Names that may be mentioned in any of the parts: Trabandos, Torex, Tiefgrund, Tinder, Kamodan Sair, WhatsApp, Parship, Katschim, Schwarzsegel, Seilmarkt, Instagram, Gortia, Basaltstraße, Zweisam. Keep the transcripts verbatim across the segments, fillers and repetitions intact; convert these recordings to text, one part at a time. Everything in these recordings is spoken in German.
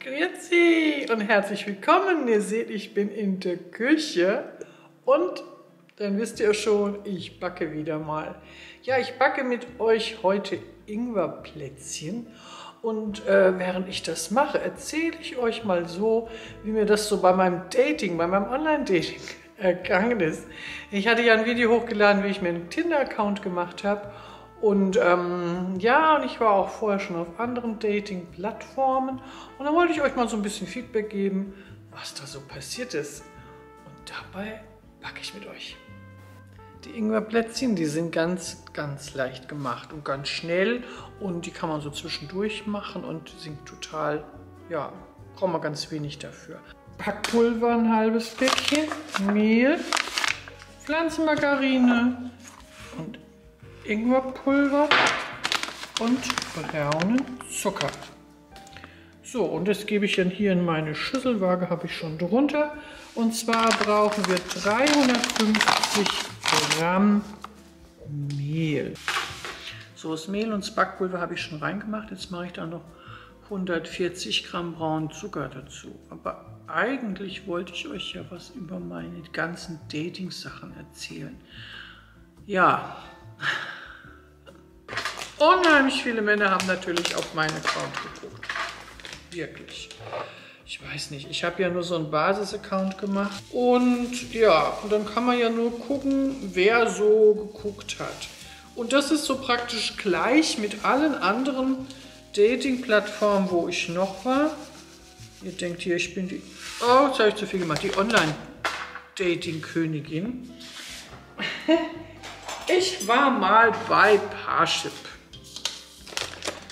Grüezi und herzlich willkommen. Ihr seht, ich bin in der Küche und dann wisst ihr schon, ich backe wieder mal. Ja, ich backe mit euch heute Ingwerplätzchen und äh, während ich das mache, erzähle ich euch mal so, wie mir das so bei meinem Dating, bei meinem Online-Dating ergangen ist. Ich hatte ja ein Video hochgeladen, wie ich mir einen Tinder-Account gemacht habe. Und ähm, ja, und ich war auch vorher schon auf anderen Dating-Plattformen und dann wollte ich euch mal so ein bisschen Feedback geben, was da so passiert ist. Und dabei backe ich mit euch. Die Ingwerplätzchen, die sind ganz, ganz leicht gemacht und ganz schnell und die kann man so zwischendurch machen und sind total, ja, braucht man ganz wenig dafür. Backpulver, ein halbes Päckchen, Mehl, Pflanzenmargarine und Ingwerpulver und braunen Zucker. So, und das gebe ich dann hier in meine Schüsselwaage, habe ich schon drunter. Und zwar brauchen wir dreihundertfünfzig Gramm Mehl. So, das Mehl und das Backpulver habe ich schon reingemacht. Jetzt mache ich da noch hundertvierzig Gramm braunen Zucker dazu. Aber eigentlich wollte ich euch ja was über meine ganzen Dating-Sachen erzählen. Ja. Unheimlich viele Männer haben natürlich auf meinen Account gedruckt. Wirklich. Ich weiß nicht, ich habe ja nur so einen Basis-Account gemacht. Und ja, und dann kann man ja nur gucken, wer so geguckt hat. Und das ist so praktisch gleich mit allen anderen Dating-Plattformen, wo ich noch war. Ihr denkt hier, ich bin die... Oh, jetzt habe ich zu viel gemacht. Die Online-Dating-Königin. Ich war mal bei Parship.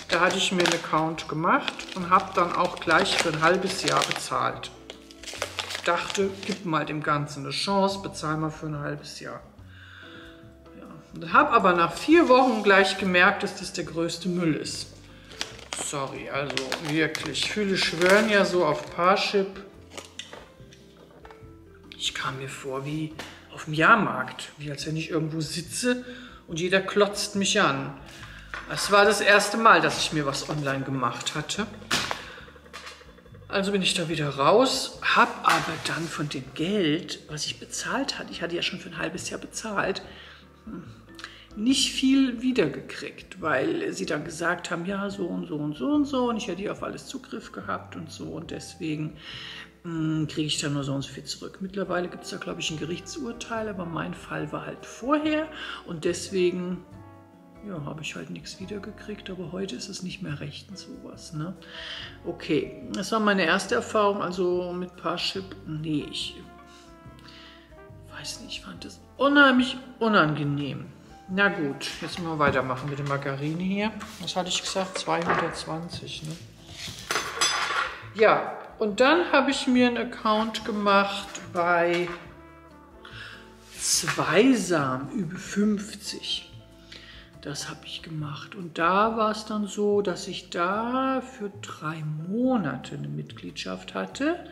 Da hatte ich mir einen Account gemacht und habe dann auch gleich für ein halbes Jahr bezahlt. Ich dachte, gib mal dem Ganzen eine Chance, bezahl mal für ein halbes Jahr. Ja. Habe aber nach vier Wochen gleich gemerkt, dass das der größte Müll ist. Sorry, also wirklich. Viele schwören ja so auf Parship. Ich kam mir vor wie... auf dem Jahrmarkt, wie als wenn ich irgendwo sitze und jeder klotzt mich an. Es war das erste Mal, dass ich mir was online gemacht hatte. Also bin ich da wieder raus, habe aber dann von dem Geld, was ich bezahlt hatte, ich hatte ja schon für ein halbes Jahr bezahlt, nicht viel wiedergekriegt, weil sie dann gesagt haben, ja, so und so und so und so und ich hätte ja auf alles Zugriff gehabt und so und deswegen kriege ich dann nur so und so viel zurück. Mittlerweile gibt es da, glaube ich, ein Gerichtsurteil, aber mein Fall war halt vorher und deswegen ja, habe ich halt nichts wiedergekriegt, aber heute ist es nicht mehr rechtens sowas. Ne? Okay, das war meine erste Erfahrung, also mit Parship, nee, ich weiß nicht, ich fand das unheimlich unangenehm. Na gut, jetzt müssen wir weitermachen mit der Margarine hier. Was hatte ich gesagt? zweihundertzwanzig, ne? Ja, und dann habe ich mir einen Account gemacht bei Zweisam über fünfzig. Das habe ich gemacht. Und da war es dann so, dass ich da für drei Monate eine Mitgliedschaft hatte.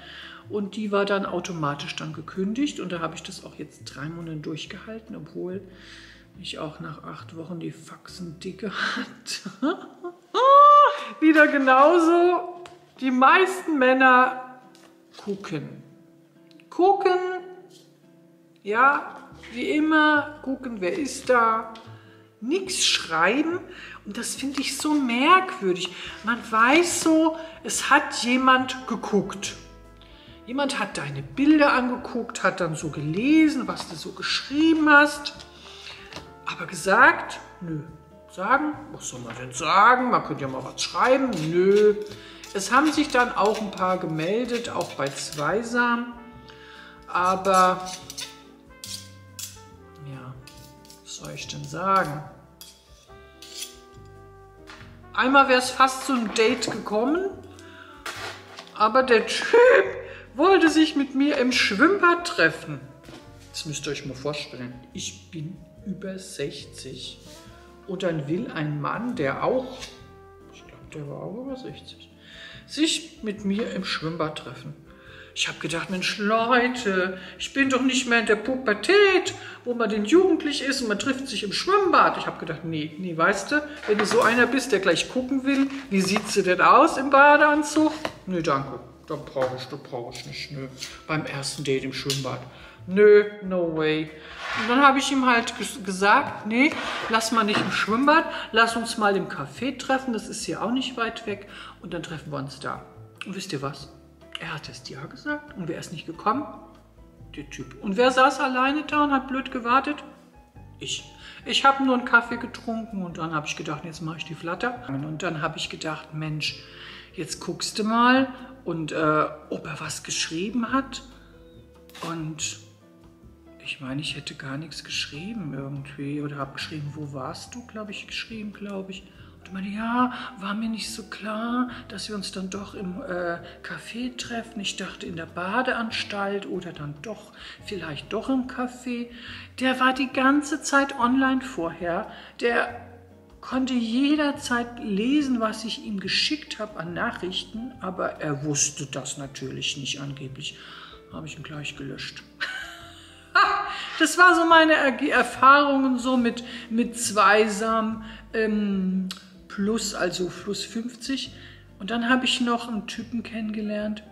Und die war dann automatisch dann gekündigt. Und da habe ich das auch jetzt drei Monate durchgehalten, obwohl ich auch nach acht Wochen die Faxen dicke hatte. Wieder genauso. Die meisten Männer gucken, gucken, ja, wie immer, gucken, wer ist da, nichts schreiben und das finde ich so merkwürdig. Man weiß so, es hat jemand geguckt. Jemand hat deine Bilder angeguckt, hat dann so gelesen, was du so geschrieben hast, aber gesagt, nö, sagen, was soll man denn sagen, man könnte ja mal was schreiben, nö. Es haben sich dann auch ein paar gemeldet, auch bei Zweisam, aber ja, was soll ich denn sagen? Einmal wäre es fast zu einem Date gekommen, aber der Typ wollte sich mit mir im Schwimmbad treffen. Das müsst ihr euch mal vorstellen, ich bin über sechzig und dann will ein Mann, der auch, ich glaube, der war auch über sechzig, sich mit mir im Schwimmbad treffen. Ich habe gedacht, Mensch Leute, ich bin doch nicht mehr in der Pubertät, wo man denn jugendlich ist und man trifft sich im Schwimmbad. Ich habe gedacht, nee, nee, weißt du, wenn du so einer bist, der gleich gucken will, wie sieht sie denn aus im Badeanzug? Nö, danke. Da brauche ich, da brauche ich nicht. Nö. Beim ersten Date im Schwimmbad. Nö, no way. Und dann habe ich ihm halt gesagt, nee, lass mal nicht im Schwimmbad, lass uns mal im Café treffen, das ist hier auch nicht weit weg. Und dann treffen wir uns da. Und wisst ihr was? Er hat es ja gesagt und wer ist nicht gekommen? Der Typ. Und wer saß alleine da und hat blöd gewartet? Ich. Ich habe nur einen Kaffee getrunken und dann habe ich gedacht, jetzt mache ich die Flatter. Und dann habe ich gedacht, Mensch, jetzt guckst du mal und äh, ob er was geschrieben hat. Und ich meine, ich hätte gar nichts geschrieben irgendwie oder habe geschrieben, wo warst du, glaube ich, geschrieben, glaube ich. Und ich meine, ja, war mir nicht so klar, dass wir uns dann doch im äh, Café treffen. Ich dachte in der Badeanstalt oder dann doch, vielleicht doch im Café. Der war die ganze Zeit online vorher. Der konnte jederzeit lesen, was ich ihm geschickt habe an Nachrichten, aber er wusste das natürlich nicht angeblich. Habe ich ihn gleich gelöscht. Das war so meine er Erfahrungen so mit, mit Zweisam ähm, Plus, also plus fünfzig. Und dann habe ich noch einen Typen kennengelernt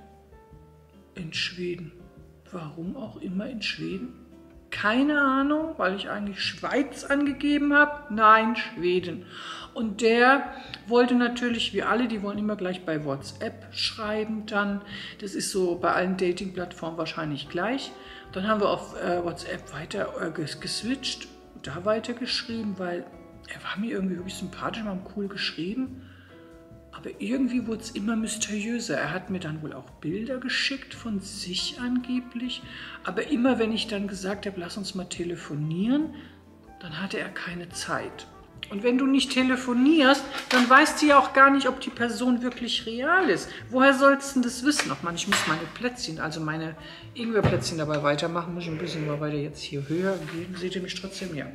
in Schweden. Warum auch immer in Schweden? Keine Ahnung, weil ich eigentlich Schweiz angegeben habe. Nein, Schweden. Und der wollte natürlich, wie alle, die wollen immer gleich bei WhatsApp schreiben dann. Das ist so bei allen Dating-Plattformen wahrscheinlich gleich. Dann haben wir auf äh, WhatsApp weiter äh, geswitcht, da weiter geschrieben, weil er war mir irgendwie wirklich sympathisch, wir haben cool geschrieben. Aber irgendwie wurde es immer mysteriöser. Er hat mir dann wohl auch Bilder geschickt von sich angeblich. Aber immer, wenn ich dann gesagt habe, lass uns mal telefonieren, dann hatte er keine Zeit. Und wenn du nicht telefonierst, dann weißt du ja auch gar nicht, ob die Person wirklich real ist. Woher sollst du das wissen? Ach man, ich muss meine Plätzchen, also meine Ingwerplätzchen dabei weitermachen. Muss ich ein bisschen mal weiter jetzt hier höher gehen. Seht ihr mich trotzdem? Ja.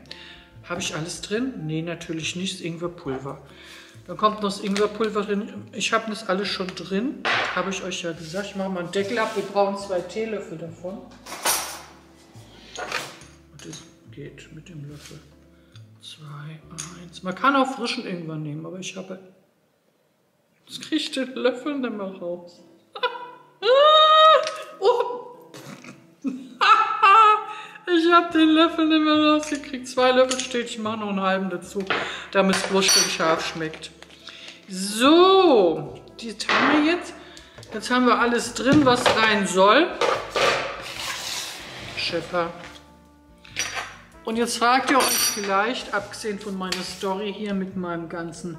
Habe ich alles drin? Nee, natürlich nicht. Ingwerpulver. Dann kommt noch das Ingwerpulver drin. Ich habe das alles schon drin. Habe ich euch ja gesagt. Ich mache mal einen Deckel ab. Wir brauchen zwei Teelöffel davon. Und das geht mit dem Löffel. Zwei, eins. Man kann auch frischen Ingwer nehmen, aber ich habe... Jetzt kriege ich den Löffel nicht mehr raus. Ich habe den Löffel nicht mehr rausgekriegt. Zwei Löffel steht, ich mache noch einen halben dazu, damit es bloß schön scharf schmeckt. So, die haben wir jetzt. Jetzt haben wir alles drin, was rein soll. Schepper. Und jetzt fragt ihr euch vielleicht, abgesehen von meiner Story hier mit meinem ganzen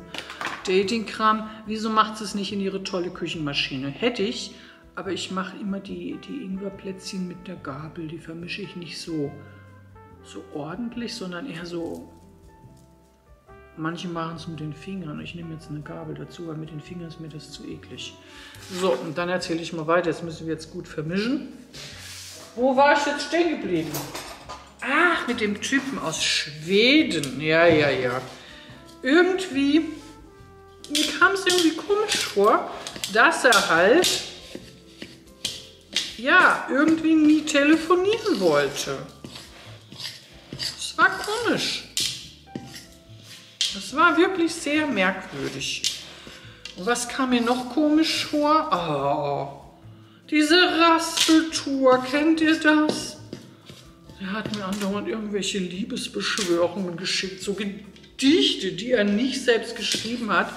Dating-Kram, wieso macht sie es nicht in ihre tolle Küchenmaschine? Hätte ich, aber ich mache immer die, die Ingwerplätzchen mit der Gabel, die vermische ich nicht so, so ordentlich, sondern eher so, manche machen es mit den Fingern. Ich nehme jetzt eine Gabel dazu, weil mit den Fingern ist mir das zu eklig. So, und dann erzähle ich mal weiter, das müssen wir jetzt gut vermischen. Wo war ich jetzt stehen geblieben? Ach, mit dem Typen aus Schweden. Ja, ja, ja. Irgendwie, mir kam es irgendwie komisch vor, dass er halt, ja, irgendwie nie telefonieren wollte. Das war komisch. Das war wirklich sehr merkwürdig. Und was kam mir noch komisch vor? Oh, diese Rasseltour, kennt ihr das? Er hat mir andauernd irgendwelche Liebesbeschwörungen geschickt, so Gedichte, die er nicht selbst geschrieben hat,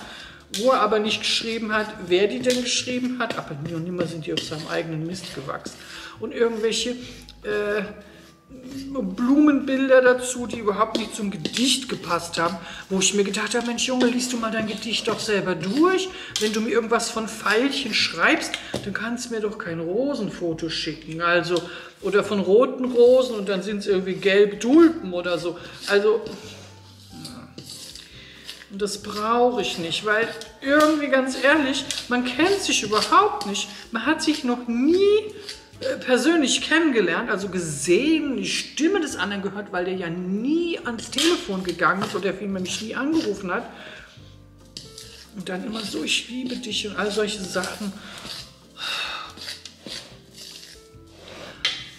wo er aber nicht geschrieben hat, wer die denn geschrieben hat, aber nie und nimmer sind die auf seinem eigenen Mist gewachsen. Und irgendwelche äh, Blumenbilder dazu, die überhaupt nicht zum Gedicht gepasst haben, wo ich mir gedacht habe, Mensch Junge, liest du mal dein Gedicht doch selber durch. Wenn du mir irgendwas von Veilchen schreibst, dann kannst du mir doch kein Rosenfoto schicken, also oder von roten Rosen und dann sind es irgendwie gelb Tulpen oder so. Also, und das brauche ich nicht, weil irgendwie ganz ehrlich, man kennt sich überhaupt nicht, man hat sich noch nie persönlich kennengelernt, also gesehen, die Stimme des anderen gehört, weil der ja nie ans Telefon gegangen ist oder vielmehr mich nie angerufen hat. Und dann immer so, ich liebe dich und all solche Sachen.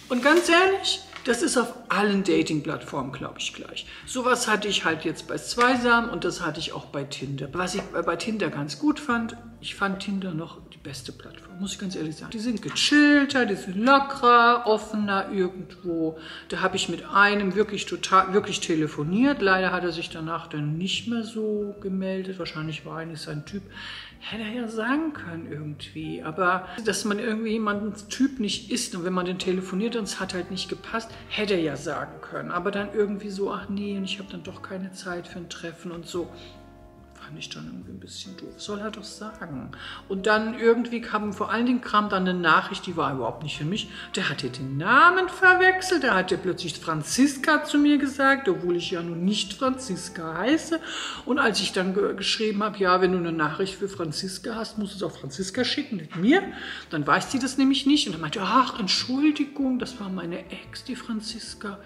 Und ganz ehrlich, das ist auf allen Dating-Plattformen, glaube ich, gleich. Sowas hatte ich halt jetzt bei Zweisam und das hatte ich auch bei Tinder. Was ich bei Tinder ganz gut fand, ich fand Tinder noch die beste Plattform, muss ich ganz ehrlich sagen. Die sind gechillter, die sind lockerer, offener irgendwo. Da habe ich mit einem wirklich total, wirklich telefoniert. Leider hat er sich danach dann nicht mehr so gemeldet. Wahrscheinlich war er nicht sein Typ. Hätte er ja sagen können irgendwie. Aber dass man irgendwie jemandens Typ nicht ist und wenn man den telefoniert und es hat halt nicht gepasst, hätte er ja sagen können. Aber dann irgendwie so, ach nee, und ich habe dann doch keine Zeit für ein Treffen und so. Fand ich dann irgendwie ein bisschen doof. Soll er doch sagen. Und dann irgendwie kam vor allen Dingen kam dann eine Nachricht, die war überhaupt nicht für mich. Der hatte den Namen verwechselt. Der hatte plötzlich Franziska zu mir gesagt, obwohl ich ja nun nicht Franziska heiße. Und als ich dann ge geschrieben habe, ja, wenn du eine Nachricht für Franziska hast, musst du es auch Franziska schicken, nicht mir. Dann weiß sie das nämlich nicht. Und dann meinte, ach, Entschuldigung, das war meine Ex, die Franziska.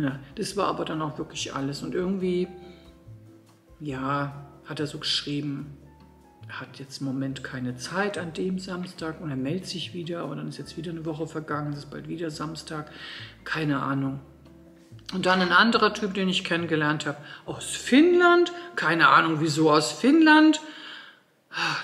Ja, das war aber dann auch wirklich alles. Und irgendwie, ja, hat er so geschrieben, er hat jetzt im Moment keine Zeit an dem Samstag und er meldet sich wieder und dann ist jetzt wieder eine Woche vergangen, es ist bald wieder Samstag, keine Ahnung. Und dann ein anderer Typ, den ich kennengelernt habe, aus Finnland, keine Ahnung wieso aus Finnland.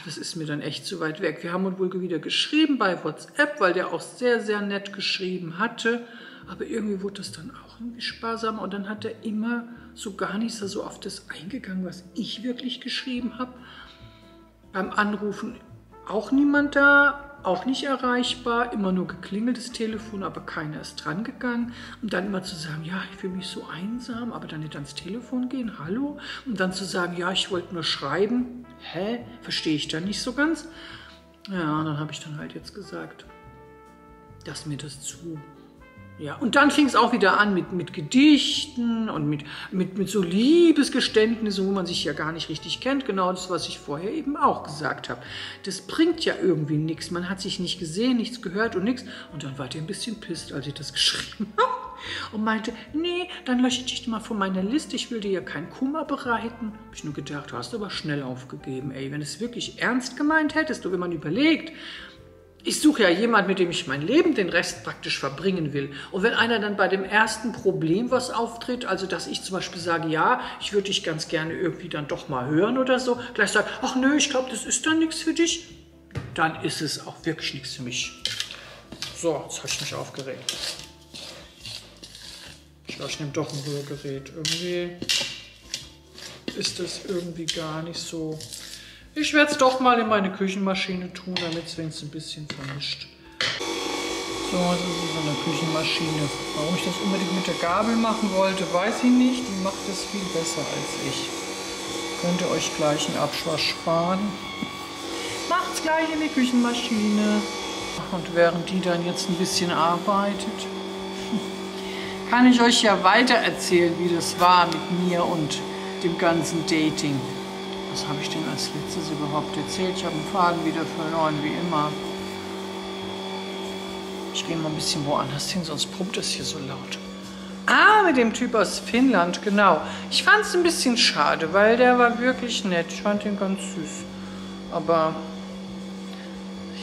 Das ist mir dann echt zu weit weg. Wir haben uns wohl wieder geschrieben bei WhatsApp, weil der auch sehr, sehr nett geschrieben hatte. Aber irgendwie wurde das dann auch irgendwie sparsamer. Und dann hat er immer so gar nicht so auf das eingegangen, was ich wirklich geschrieben habe. Beim Anrufen auch niemand da, auch nicht erreichbar. Immer nur geklingeltes Telefon, aber keiner ist dran gegangen. Und dann immer zu sagen, ja, ich fühle mich so einsam, aber dann nicht ans Telefon gehen, hallo. Und dann zu sagen, ja, ich wollte nur schreiben. Hä? Verstehe ich da nicht so ganz. Ja, und dann habe ich dann halt jetzt gesagt, dass mir das zu... Ja, und dann fing es auch wieder an mit, mit Gedichten und mit, mit, mit so Liebesgeständnissen, wo man sich ja gar nicht richtig kennt. Genau das, was ich vorher eben auch gesagt habe. Das bringt ja irgendwie nichts. Man hat sich nicht gesehen, nichts gehört und nichts. Und dann war der ein bisschen pisst, als ich das geschrieben habe. Und meinte, nee, dann lösche ich dich mal von meiner Liste. Ich will dir ja keinen Kummer bereiten. Hab ich nur gedacht, du hast aber schnell aufgegeben. Ey, wenn du es wirklich ernst gemeint hättest, du, wenn man überlegt... Ich suche ja jemanden, mit dem ich mein Leben den Rest praktisch verbringen will. Und wenn einer dann bei dem ersten Problem was auftritt, also dass ich zum Beispiel sage, ja, ich würde dich ganz gerne irgendwie dann doch mal hören oder so, gleich sagt, ach nö, ich glaube, das ist dann nichts für dich, dann ist es auch wirklich nichts für mich. So, jetzt habe ich mich aufgeregt. Ich glaube, ich nehme doch ein Rührgerät. Irgendwie ist das irgendwie gar nicht so... Ich werde es doch mal in meine Küchenmaschine tun, damit es wenigstens ein bisschen vermischt. So, das ist es an der Küchenmaschine. Warum ich das unbedingt mit der Gabel machen wollte, weiß ich nicht. Die macht es viel besser als ich. Könnt ihr euch gleich einen Abwasch sparen. Macht's gleich in die Küchenmaschine. Und während die dann jetzt ein bisschen arbeitet, kann ich euch ja weiter erzählen, wie das war mit mir und dem ganzen Dating. Was habe ich denn als letztes überhaupt erzählt? Ich habe den Faden wieder verloren, wie immer. Ich gehe mal ein bisschen woanders hin, sonst pumpt es hier so laut. Ah, mit dem Typ aus Finnland, genau. Ich fand es ein bisschen schade, weil der war wirklich nett. Ich fand ihn ganz süß. Aber,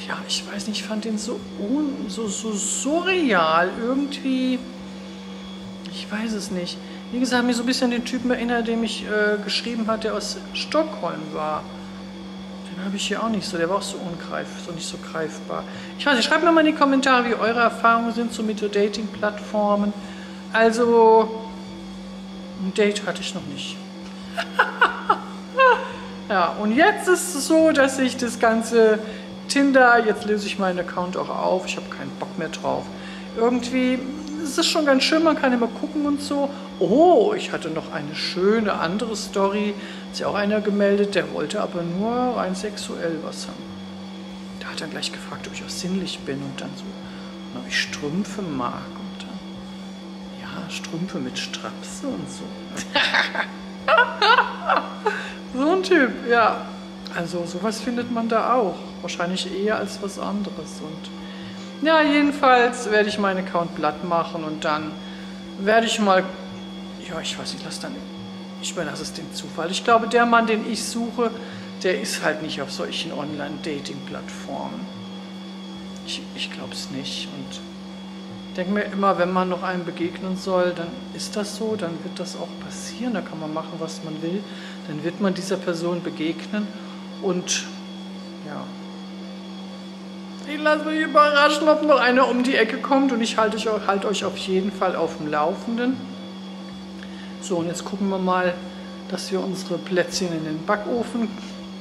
ja, ich weiß nicht, ich fand ihn so, un, so, so surreal irgendwie. Ich weiß es nicht. Wie gesagt, mir so ein bisschen den Typen erinnert, den ich äh, geschrieben hat, der aus Stockholm war. Den habe ich hier auch nicht so. Der war auch so ungreif, so nicht so greifbar. Ich weiß nicht, schreibt mir mal in die Kommentare, wie eure Erfahrungen sind so mit so Dating-Plattformen. Also, ein Date hatte ich noch nicht. Ja, und jetzt ist es so, dass ich das ganze Tinder, jetzt löse ich meinen Account auch auf. Ich habe keinen Bock mehr drauf. Irgendwie... Es ist schon ganz schön, man kann immer gucken und so. Oh, ich hatte noch eine schöne andere Story. Hat sich auch einer gemeldet, der wollte aber nur rein sexuell was haben. Da hat er gleich gefragt, ob ich auch sinnlich bin und dann so, ob ich Strümpfe mag. Und dann, ja, Strümpfe mit Strapse und so. So ein Typ, ja. Also sowas findet man da auch. Wahrscheinlich eher als was anderes und... Ja, jedenfalls werde ich meinen Account platt machen und dann werde ich mal, ja, ich weiß nicht, lass dann, ich überlasse es dem Zufall. Ich glaube, der Mann, den ich suche, der ist halt nicht auf solchen Online-Dating-Plattformen. Ich, ich glaube es nicht und denke mir immer, wenn man noch einem begegnen soll, dann ist das so, dann wird das auch passieren, da kann man machen, was man will, dann wird man dieser Person begegnen und ja... Ich lasse mich überraschen, ob noch einer um die Ecke kommt, und ich halte euch, halt euch auf jeden Fall auf dem Laufenden. So, und jetzt gucken wir mal, dass wir unsere Plätzchen in den Backofen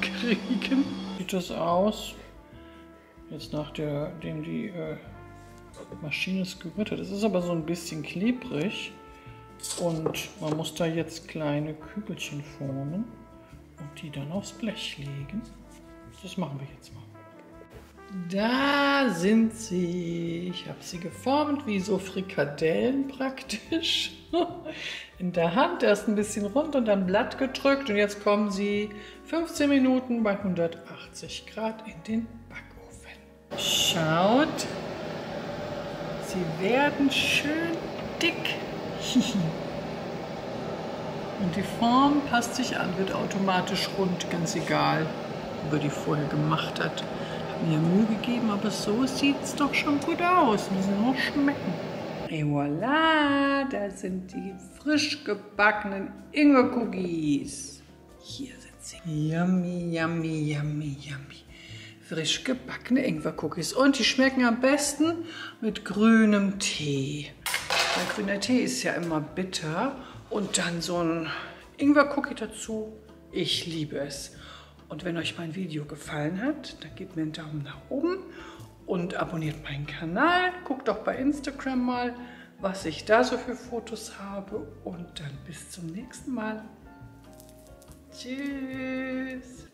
kriegen. Sieht das aus? Jetzt nachdem die äh, Maschine ist gerüttelt. Es ist aber so ein bisschen klebrig und man muss da jetzt kleine Kügelchen formen und die dann aufs Blech legen. Das machen wir jetzt mal. Da sind sie. Ich habe sie geformt wie so Frikadellen praktisch. In der Hand, erst ein bisschen rund und dann Blatt gedrückt. Und jetzt kommen sie fünfzehn Minuten bei hundertachtzig Grad in den Backofen. Schaut, sie werden schön dick. Und die Form passt sich an, wird automatisch rund, ganz egal, über die vorher gemacht hat. Mir Mühe gegeben, aber so sieht es doch schon gut aus. Müssen noch schmecken. Et voilà, da sind die frisch gebackenen Ingwer-Cookies. Hier sind sie. Yummy, yummy, yummy, yummy. Frisch gebackene Ingwer-Cookies. Und die schmecken am besten mit grünem Tee. Weil grüner Tee ist ja immer bitter. Und dann so ein Ingwer-Cookie dazu. Ich liebe es. Und wenn euch mein Video gefallen hat, dann gebt mir einen Daumen nach oben und abonniert meinen Kanal. Guckt auch bei Instagram mal, was ich da so für Fotos habe. Und dann bis zum nächsten Mal. Tschüss.